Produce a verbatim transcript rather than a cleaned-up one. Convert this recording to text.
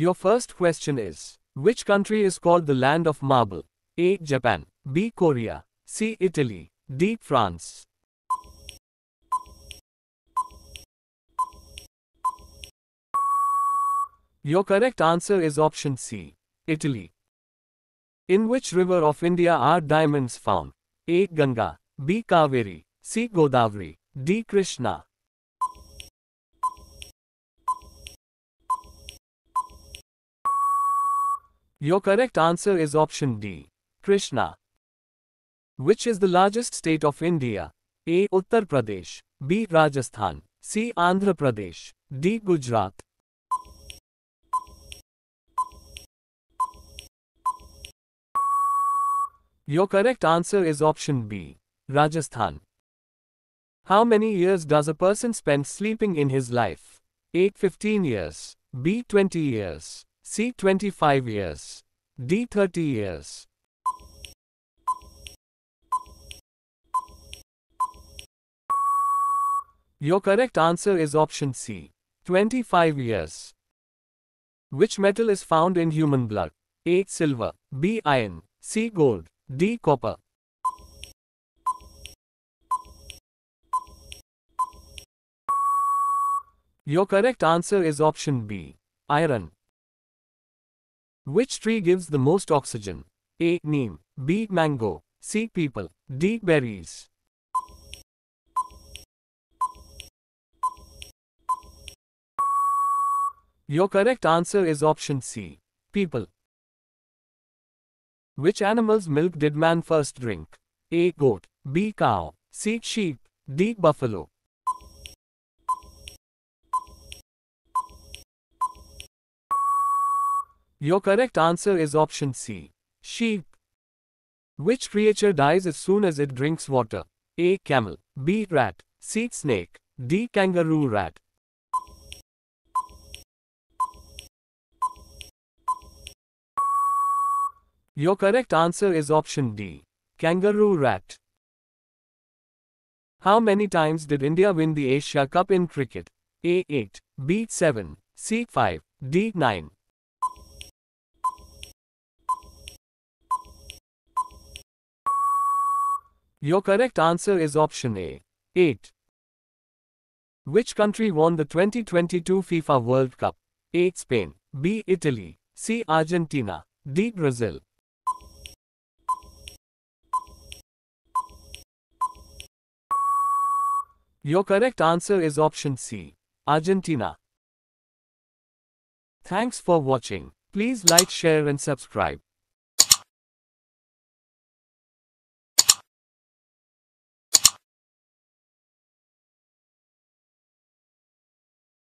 Your first question is, which country is called the land of marble? A. Japan. B. Korea. C. Italy. D. France. Your correct answer is option C, Italy. In which river of India are diamonds found? A. Ganga. B. Kaveri. C. Godavari. D. Krishna. Your correct answer is option D, Krishna. Which is the largest state of India? A. Uttar Pradesh. B. Rajasthan. C. Andhra Pradesh. D. Gujarat. Your correct answer is option B, Rajasthan. How many years does a person spend sleeping in his life? A. fifteen years. B. twenty years. C. twenty-five years. D. thirty years. Your correct answer is option C, twenty-five years. Which metal is found in human blood? A. Silver. B. Iron. C. Gold. D. Copper. Your correct answer is option B, iron. Which tree gives the most oxygen? A. Neem. B. Mango. C. Peepal. D. Berries. Your correct answer is option C, Peepal. Which animal's milk did man first drink? A. Goat. B. Cow. C. Sheep. D. Buffalo. Your correct answer is option C, sheep. Which creature dies as soon as it drinks water? A. Camel. B. Rat. C. Snake. D. Kangaroo rat. Your correct answer is option D, kangaroo rat. How many times did India win the Asia Cup in cricket? A. eight. B. seven. C. five. D. nine. Your correct answer is option A, eight. Which country won the twenty twenty-two FIFA World Cup? A. Spain. B. Italy. C. Argentina. D. Brazil. Your correct answer is option C, Argentina. Thanks for watching. Please like, share and subscribe.